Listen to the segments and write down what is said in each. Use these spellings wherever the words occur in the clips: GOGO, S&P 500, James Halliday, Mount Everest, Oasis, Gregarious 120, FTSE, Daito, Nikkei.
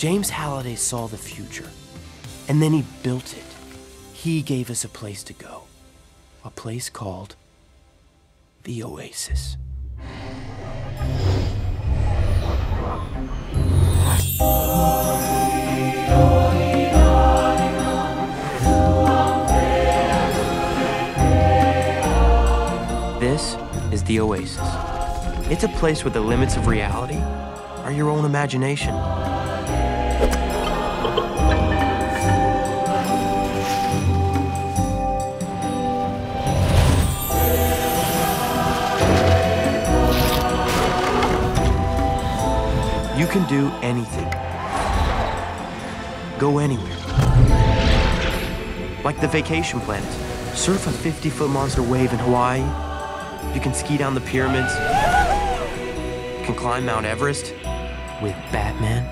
James Halliday saw the future, and then he built it. He gave us a place to go, a place called the Oasis. This is the Oasis. It's a place where the limits of reality are your own imagination. You can do anything, go anywhere. Like the vacation planet, surf a 50-foot monster wave in Hawaii. You can ski down the pyramids. You can climb Mount Everest with Batman.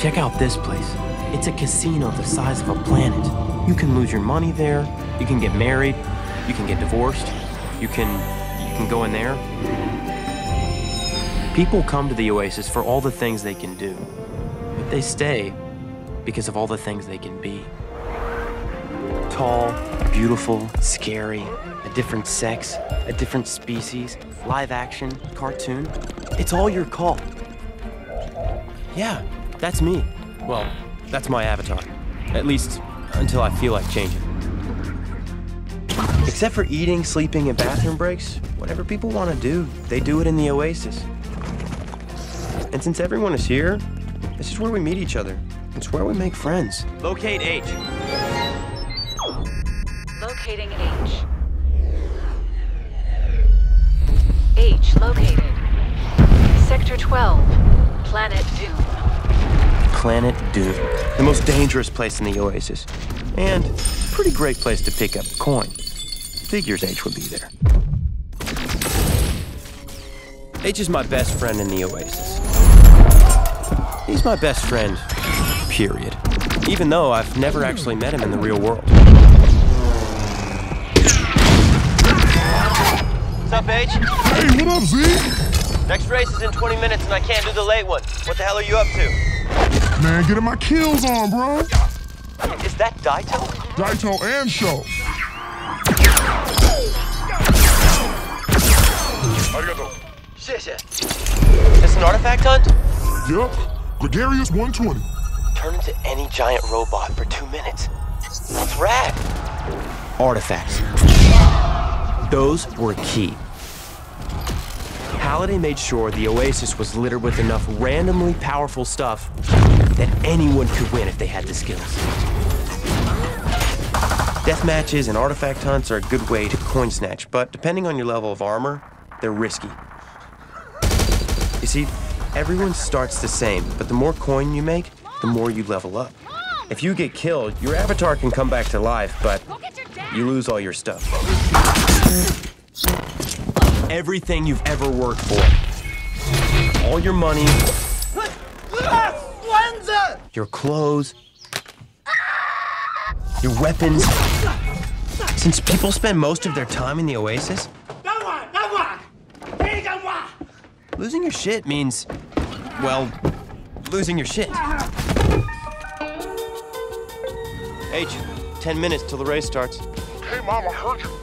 Check out this place. It's a casino the size of a planet. You can lose your money there. You can get married. You can get divorced. You can go in there. People come to the Oasis for all the things they can do, but they stay because of all the things they can be. Tall, beautiful, scary, a different sex, a different species, live action, cartoon. It's all your call. Yeah, that's me. Well, that's my avatar. At least until I feel like changing. Except for eating, sleeping, and bathroom breaks, whatever people want to do, they do it in the Oasis. And since everyone is here, this is where we meet each other. It's where we make friends. Locate H. Locating H. H located. Sector 12, Planet Doom. Planet Doom, the most dangerous place in the Oasis. And a pretty great place to pick up a coin. Figures H would be there. H is my best friend in the Oasis. He's my best friend, period. Even though I've never actually met him in the real world. What's up, H? Hey, what up, Z? Next race is in 20 minutes and I can't do the late one. What the hell are you up to? Man, getting my kills on, bro. Is that Daito? Daito and Show. Arigato. It's an artifact hunt? Yup. Gregarious 120. Turn into any giant robot for 2 minutes. That's rad. Artifacts. Those were key. Halliday made sure the Oasis was littered with enough randomly powerful stuff that anyone could win if they had the skills. Deathmatches and artifact hunts are a good way to coin snatch, but depending on your level of armor, they're risky. You see, everyone starts the same, but the more coin you make, the more you level up. If you get killed, your avatar can come back to life, but you lose all your stuff. Everything you've ever worked for. All your money. Your clothes. Your weapons. Since people spend most of their time in the Oasis, losing your shit means, well, losing your shit. H, 10 minutes till the race starts. Hey, Mama, I heard you.